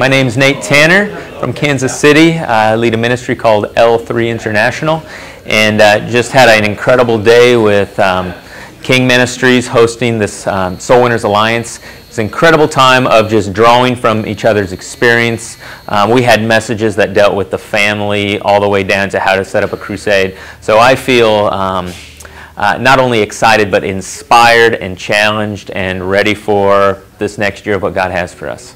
my name's Nate Tanner from Kansas City. I lead a ministry called L3 International, and just had an incredible day with King Ministries hosting this Soul Winners Alliance. It's an incredible time of just drawing from each other's experience. We had messages that dealt with the family all the way down to how to set up a crusade. So I feel not only excited, but inspired and challenged and ready for this next year of what God has for us.